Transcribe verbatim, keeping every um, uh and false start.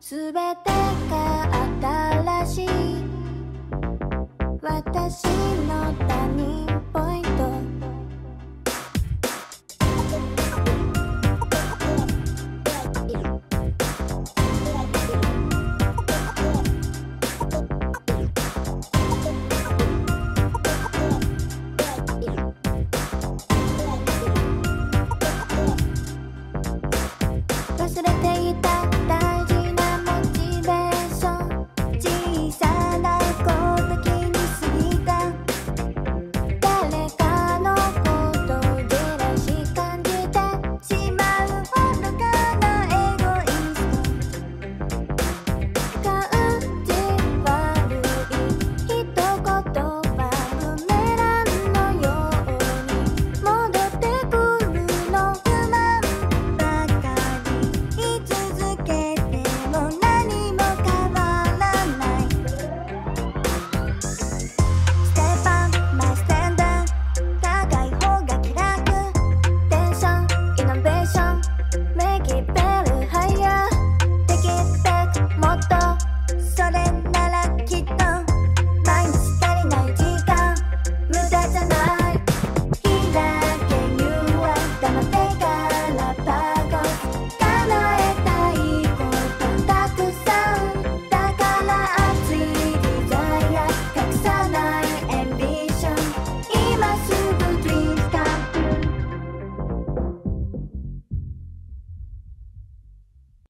すべてが新しい私のターニングポイント